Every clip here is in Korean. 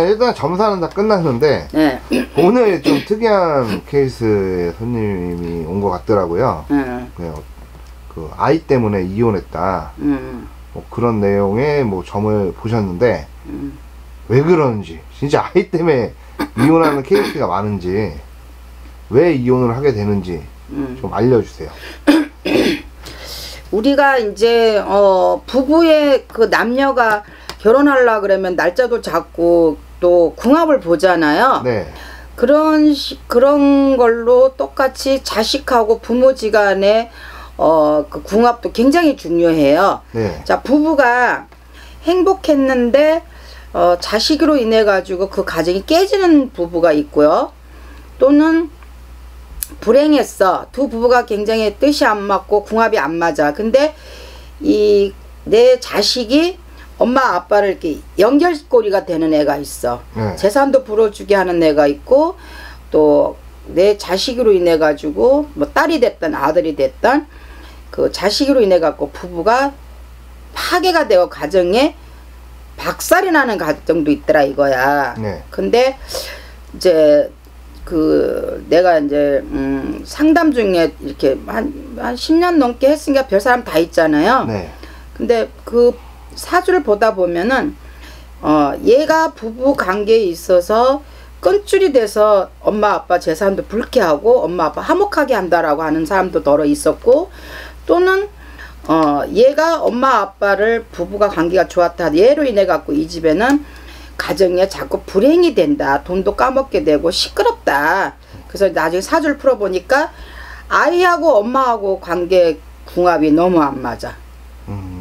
일단 점사는 다 끝났는데 네. 오늘 좀 특이한 케이스의 손님이 온 것 같더라고요. 네. 그 아이 때문에 이혼했다. 뭐 그런 내용의 뭐 점을 보셨는데 왜 그러는지, 진짜 아이 때문에 이혼하는 케이스가 많은지, 왜 이혼을 하게 되는지 좀 알려주세요. 우리가 이제 부부의 그 남녀가 결혼하려 그러면 날짜도 잡고 또 궁합을 보잖아요. 네. 그런 걸로 똑같이 자식하고 부모지간의 그 궁합도 굉장히 중요해요. 네. 자, 부부가 행복했는데 자식으로 인해 가지고 그 가정이 깨지는 부부가 있고요. 또는 불행했어. 두 부부가 굉장히 뜻이 안 맞고 궁합이 안 맞아. 근데 내 자식이 엄마 아빠를 이렇게 연결고리가 되는 애가 있어. 네. 재산도 불어주게 하는 애가 있고, 또 내 자식으로 인해 가지고 뭐 딸이 됐든 아들이 됐든 그 자식으로 인해 갖고 부부가 파괴가 되어 가정에 박살이 나는 가정도 있더라 이거야. 네. 근데 이제 그 내가 이제 상담 중에 이렇게 한 10년 넘게 했으니까 별 사람 다 있잖아요. 네. 근데 그 사주를 보다 보면은 얘가 부부 관계에 있어서 끈줄이 돼서 엄마 아빠 재산도 불쾌하고 엄마 아빠 화목하게 한다라고 하는 사람도 더러 있었고, 또는 얘가 엄마 아빠를 부부가 관계가 좋았다, 얘로 인해 갖고 이 집에는 가정에 자꾸 불행이 된다, 돈도 까먹게 되고 시끄럽다. 그래서 나중에 사주를 풀어보니까 아이하고 엄마하고 관계 궁합이 너무 안 맞아.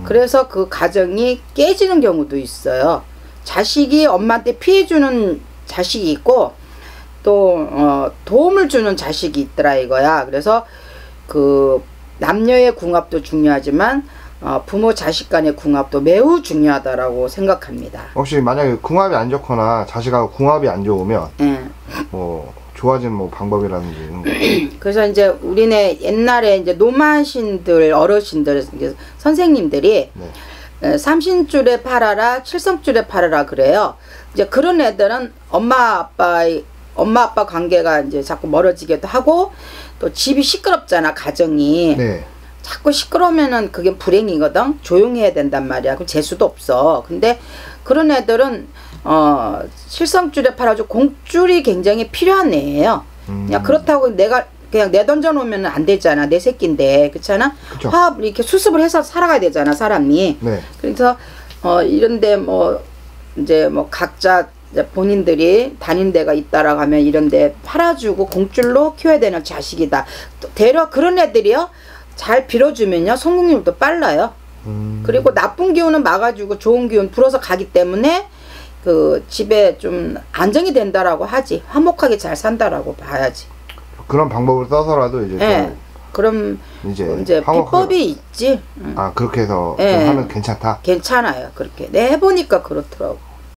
그래서 그 가정이 깨지는 경우도 있어요. 자식이 엄마한테 피해주는 자식이 있고, 또 도움을 주는 자식이 있더라 이거야. 그래서 그 남녀의 궁합도 중요하지만 부모 자식 간의 궁합도 매우 중요하다라고 생각합니다. 혹시 만약에 궁합이 안 좋거나 자식하고 궁합이 안 좋으면 뭐 좋아진 뭐 방법이라든지 이런 거. 그래서 이제 우리네 옛날에 이제 노마신들, 어르신들, 이제 선생님들이 네. 삼신줄에 팔아라, 칠성줄에 팔아라 그래요. 이제 그런 애들은 엄마 아빠 관계가 이제 자꾸 멀어지기도 하고, 또 집이 시끄럽잖아 가정이. 네. 자꾸 시끄러우면은 그게 불행이거든. 조용해야 된단 말이야. 그럼 재수도 없어. 근데 그런 애들은 실성줄에 팔아줘. 공줄이 굉장히 필요한 애예요. 그냥 그렇다고 내가 그냥 내던져 놓으면 안 되잖아. 내 새끼인데. 그렇잖아? 그쵸. 화합을 이렇게 수습을 해서 살아가야 되잖아, 사람이. 네. 그래서 이런데 뭐 이제 뭐 각자 이제 본인들이 다닌 데가 있다라고 하면 이런데 팔아주고 공줄로 키워야 되는 자식이다. 대려 그런 애들이요, 잘 빌어주면요 성공률도 빨라요. 그리고 나쁜 기운은 막아주고 좋은 기운 불어서 가기 때문에 그 집에 좀 안정이 된다라고 하지, 화목하게 잘 산다라고 봐야지. 그런 방법을 써서라도 이제 네. 좀 그럼 이제 비법이 있지. 아, 그렇게 해서 네. 하면 괜찮다? 괜찮아요. 그렇게 내 해보니까 그렇더라고.